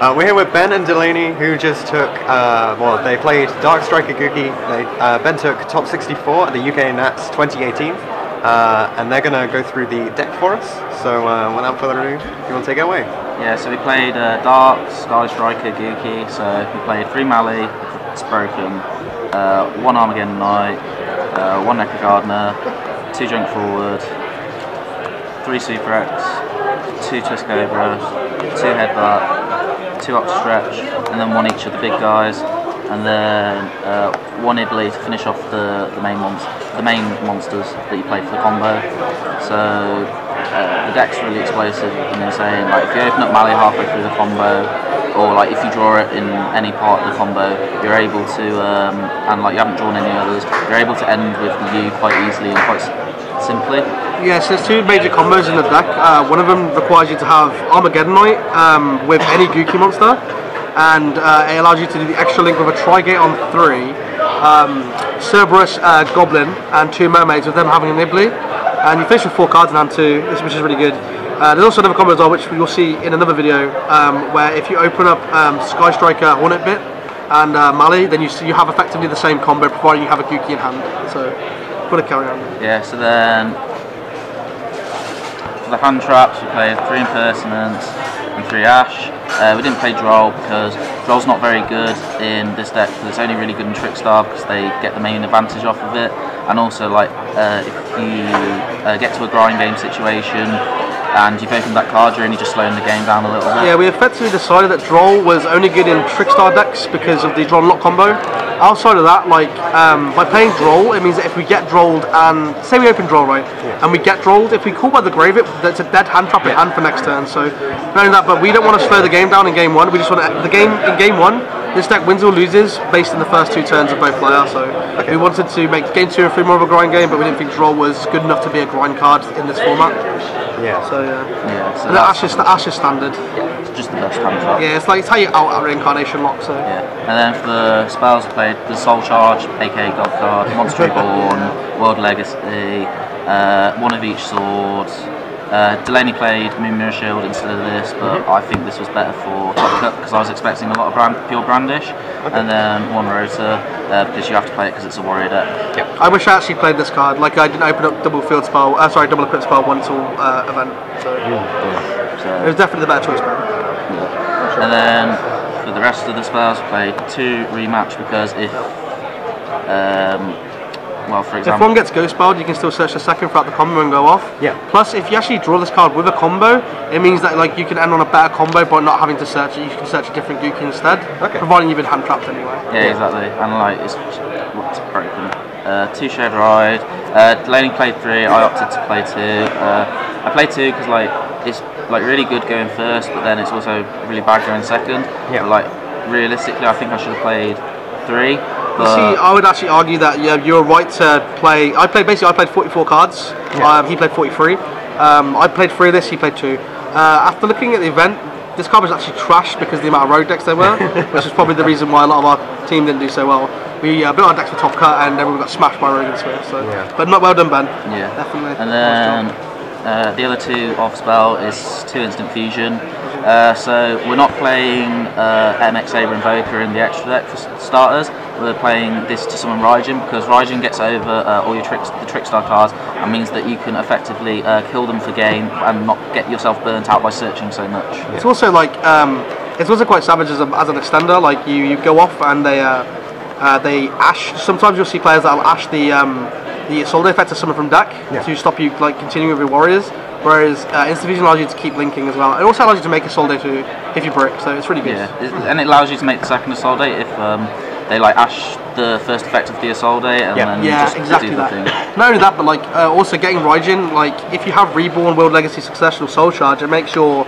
We're here with Ben and Delaney, who just took, well, they played Dark Striker Gookie. Ben took top 64 at the UK Nats 2018, and they're going to go through the deck for us. So without further ado, if you want to take it away. Yeah, so we played Dark, Scarlet Striker, Gookie. So we played 3 Mali, it's broken, 1 Armageddon Knight, 1 Necro Gardener, 2 Drink Forward, 3 Super X, 2 Trisbania, 2 Headbutt, 2 up stretch, and then 1 each of the big guys, and then 1 Ibley to finish off the main monsters that you play for the combo. So the deck's really explosive and insane. Like if you open up Mali halfway through the combo, or like if you draw it in any part of the combo, you're able to, and like you haven't drawn any others, you're able to end with the U quite easily and quite simply. Yes, there's 2 major combos in the deck. One of them requires you to have Armageddonite with any Gookie monster, and it allows you to do the extra link with a Trigate on 3, Cerberus, Goblin, and 2 Mermaids, with them having an Ibley. And you finish with 4 cards in hand too, which is really good. There's also another combo as well, which we will see in another video, where if you open up Sky Striker, Hornet Bit, and Mali, then you have effectively the same combo, providing you have a Gookie in hand. So, gotta carry on. Yeah. So then, the hand traps, we played 3 Impertinence and 3 Ash. We didn't play Droll because Droll's not very good in this deck, but it's only really good in Trickstar because they get the main advantage off of it. And also, like if you get to a grind game situation and you've opened that card, you're only just slowing the game down a little bit. Yeah, we effectively decided that Droll was only good in Trickstar decks because of the Droll Lock combo. Outside of that, like by playing Droll, it means that if we get Drolled and say we open Droll, right, yeah, and we get Drolled, if we Call by the Grave, that's a dead hand trap in hand for next turn. So not only that, but we don't want to slow the game down in game 1. We just want to, in game one, this deck wins or loses based on the first 2 turns of both players. So okay, we wanted to make game 2 and 3 more of a grind game, but we didn't think Droll was good enough to be a grind card in this format. Yeah. So yeah. So and Ash is standard. Yeah. Just the best hand trap. Yeah, it's like it's how you out at Reincarnation Lock. So yeah, and then for the spells, played the Soul Charge, aka God Card, Monster Reborn, World Legacy, 1 of each sword. Delaney played Moon Mirror Shield instead of this, but I think this was better for Top Cup because I was expecting a lot of pure brandish, okay, and then 1 Rotor because you have to play it because it's a warrior deck. Yep. I wish I actually played this card. Like I didn't open up double equip spell once all event. So. Yeah. So it was definitely the better choice, man. Yeah. Sure. And then for the rest of the spells, played 2 rematch because if well, for example, if one gets ghost spelled, you can still search the second throughout the combo and go off. Yeah. Plus, if you actually draw this card with a combo, it means that like you can end on a better combo by not having to search it. You can search a different Gookie instead, okay, providing you've been hand trapped anyway. Yeah, exactly. And like it's broken. 2 Shared Ride. Delaney played 3. I opted to play 2. I played 2 because like it's like really good going first, but then it's also really bad going second. Yeah. But, like realistically, I think I should have played 3. You see, I would actually argue that yeah, you're right to play. I played 44 cards. Yeah. He played 43. I played 3 of this. He played 2. After looking at the event, this card was actually trash because of the amount of road decks there were, which is probably the reason why a lot of our team didn't do so well. We built our decks for Top Cut, and everyone got smashed by Rogan Smith. So, yeah, but not well done, Ben. Yeah, definitely. And then the other 2 off spell is 2 instant fusion. So we're not playing MX Saber Invoker in the extra deck for starters. We're playing this to summon Raijin because Raijin gets over all your Trickstar cards and means that you can effectively kill them for game and not get yourself burnt out by searching so much. Yeah. It's also like it's also quite savage as an extender. Like you go off and they ash. Sometimes you'll see players that will ash the Assault Day effect to summon from deck, yeah, to stop you like continuing with your warriors. Whereas Instant Fusion allows you to keep linking as well. It also allows you to make a Soul Day too if you brick, so it's really good. Yeah, and it allows you to make the second Soul Day if they like ash the first effect of the Assault Day and yeah, then yeah, just exactly do the thing. Not only that, but like also getting Raijin, like if you have Reborn, World Legacy, Succession, or Soul Charge, it makes your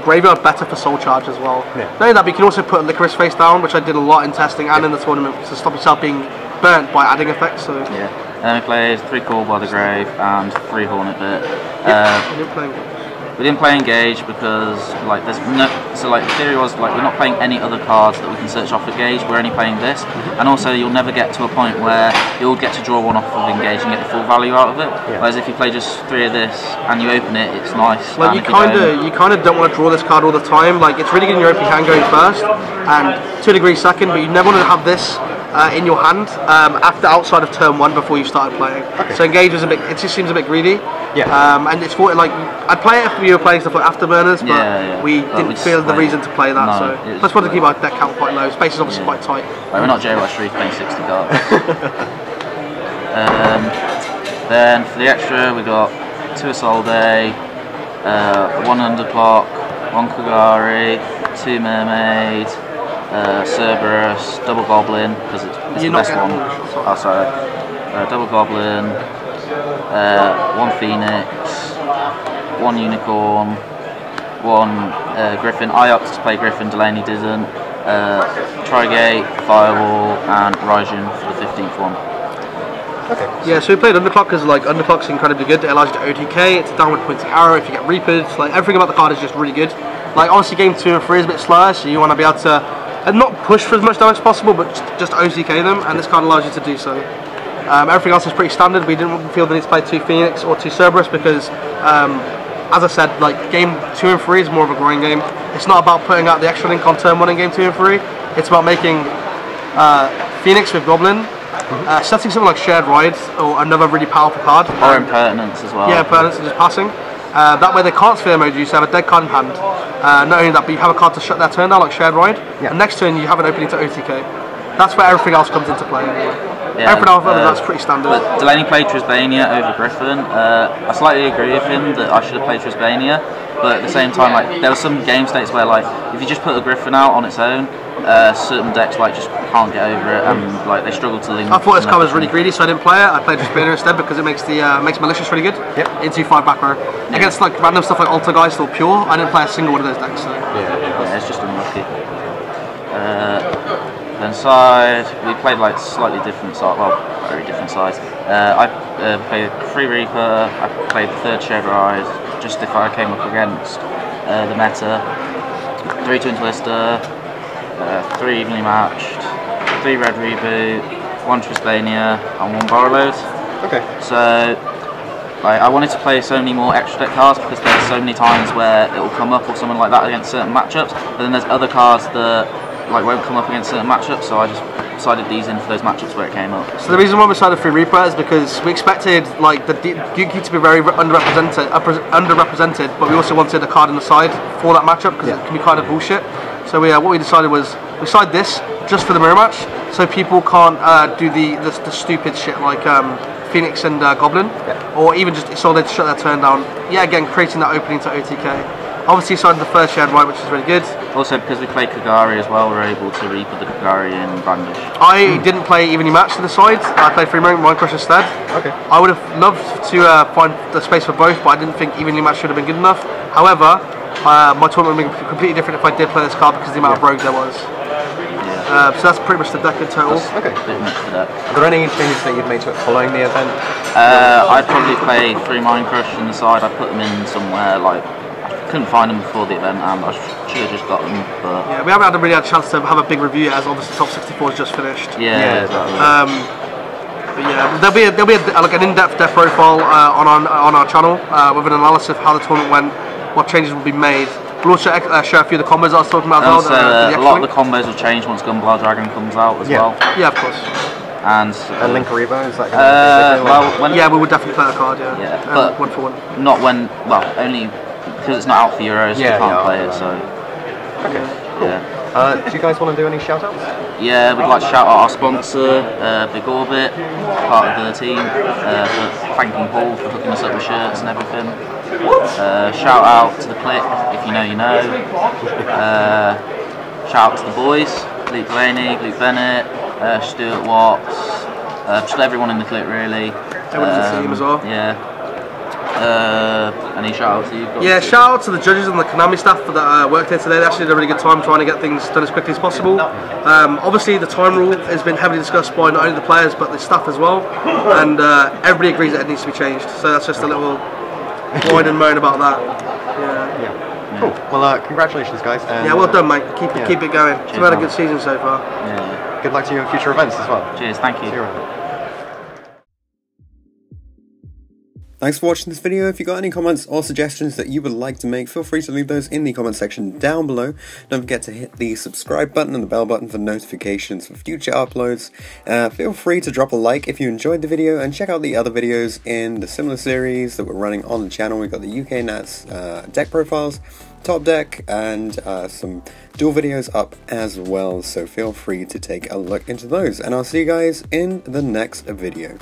graveyard better for Soul Charge as well. Yeah. Not only that, but you can also put Licorice Face down, which I did a lot in testing and yeah, in the tournament to stop yourself being burnt by adding effects. So yeah. And then we played 3 Call by the Grave and 3 Hornet Bit. Yep. We didn't play Engage because like there's no, so like the theory was like we're not playing any other cards that we can search off Engage, we're only playing this. And also you'll never get to a point where you'll get to draw one off of Engage and get the full value out of it. Yeah. Whereas if you play just three of this and you open it, it's nice. Like you kinda don't want to draw this card all the time. Like it's really good in your open hand going first and to a degree second, but you never want to have this in your hand outside of turn one before you started playing. Okay. So Engage was a bit, it just seems a bit greedy. Yeah. And it's for like I'd play it if we were playing stuff like Afterburners, but we didn't feel the reason to play that. No, so I just wanted to keep our deck count quite low. Space is obviously quite tight. Like, we're not J. Rush Reef playing 60 cards. Then for the extra we got two Assault Day, one Underblock, one Kagari, two Mermaids, Cerberus, double Goblin, because it's the best one. Oh, sorry. Double Goblin, one Phoenix, one Unicorn, one Griffin. I opted to play Griffin, Delaney didn't. Trigate, Firewall, and Raijin for the 15th one. Okay. Yeah, so we played Underclock because like Underclock's incredibly good. It allows you to OTK, it's a downward pointing arrow if you get Reapers, like everything about the card is just really good. Like honestly game 2 and 3 is a bit slower, so you want to be able to not push for as much damage as possible, but just OTK them, and this card allows you to do so. Everything else is pretty standard. We didn't feel the need to play 2 Phoenix or 2 Cerberus because as I said, like game 2 and 3 is more of a growing game. It's not about putting out the extra link on turn 1 in game 2 and 3, it's about making Phoenix with Goblin. Setting something like Shared Ride or another really powerful card. Or Impertinence as well. Yeah, Impertinence and just passing. That way they can't sphere mode you, so you have a dead card in hand. Not only that, but you have a card to shut their turn down like Shared Ride. Yeah. And next turn you have an opening to OTK. That's where everything else comes into play anyway. Yeah, everything else that's pretty standard. But Delaney played Trisbania over Griffin. I slightly agree with him that I should have played Trisbania, but at the same time like there were some game states where like if you just put a Griffin out on its own, certain decks like just can't get over it and like they struggle to link. I thought this card was really greedy, so I didn't play it. I played Trisbania instead because it makes the makes Malicious really good. Yep. Into 5 back row. Yeah. Against like random stuff like Altergeist or Pure, I didn't play a single one of those decks. So. Yeah, it's just unlucky. Then side we played like slightly different side, well very different sides. I played Free Reaper. I played the 3rd Shared Ride just if I came up against the meta. 3 Twin Twister. 3 Evenly Matched, 3 Red Reboot, 1 Trisbania and 1 Borrowload. Okay. So like, I wanted to play so many more extra deck cards because there's so many times where it will come up or something like that against certain matchups, but then there's other cards that like won't come up against certain matchups, so I just sided these in for those matchups where it came up. So the reason why we sided Free Reaper is because we expected like the Gouki to be very underrepresented, but we also wanted a card on the side for that matchup because it can be kind of bullshit. So we, what we decided was, we side this just for the mirror match, so people can't do the stupid shit like Phoenix and Goblin, or even just so they'd shut their turn down. Yeah, again, creating that opening to OTK. Obviously signed the 1st Shared Ride, which is really good. Also, because we played Kagari as well, we were able to Reaper the Kagari and Brandish. I didn't play evenly matched to the side. I played Free Mindcrush instead. Okay. I would have loved to find the space for both, but I didn't think evenly matched should have been good enough. However, my tournament would have been completely different if I did play this card because of the amount of rogue there was. Yeah. So that's pretty much the deck in total. Okay. Pretty much the deck. Are there any changes that you've made to it following the event? I'd probably play 3 Mindcrush on the side. I put them in somewhere, like, I couldn't find them before the event and I should have just got them. But yeah, we haven't had a chance to have a big review yet as obviously Top 64 has just finished. Yeah, exactly. But yeah, there'll be like an in-depth deck profile on our channel with an analysis of how the tournament went. What changes will be made. We'll also share a few of the combos I was talking about as well. A lot of the combos will change once Gunblow Dragon comes out as well. Yeah, of course. And Link Rebo, is that going to be we would definitely play that card, but one for one. Not when, well, only because it's not out for Euros, you can't play it, so. Okay, cool. Do you guys want to do any shout-outs? Yeah, we'd like to shout out our sponsor, Big Orbit, part of the team, for thanking Paul for hooking us up with shirts and everything. Shout out to the Click, if you know you know. Shout out to the boys, Luke Delaney, Luke Bennett, Stuart Watts, just everyone in the Click really. Everyone in the team as well. Yeah. Any shout out to you? Shout out to the judges and the Konami staff that worked here today. They actually did a really good time trying to get things done as quickly as possible. Obviously the time rule has been heavily discussed by not only the players but the staff as well, and everybody agrees that it needs to be changed, so that's just a little whine and moan about that. Yeah. Yeah. Cool. Well, congratulations, guys. And, yeah, well done, mate. Keep it going. Cheers, it's been a good season so far. Yeah. Good luck to you in future events as well. Cheers. Thank you. See you around. Thanks for watching this video. If you got any comments or suggestions that you would like to make, feel free to leave those in the comment section down below. Don't forget to hit the subscribe button and the bell button for notifications for future uploads. Feel free to drop a like if you enjoyed the video and check out the other videos in the similar series that we're running on the channel. We've got the UK Nats deck profiles, top deck, and some dual videos up as well. So feel free to take a look into those and I'll see you guys in the next video.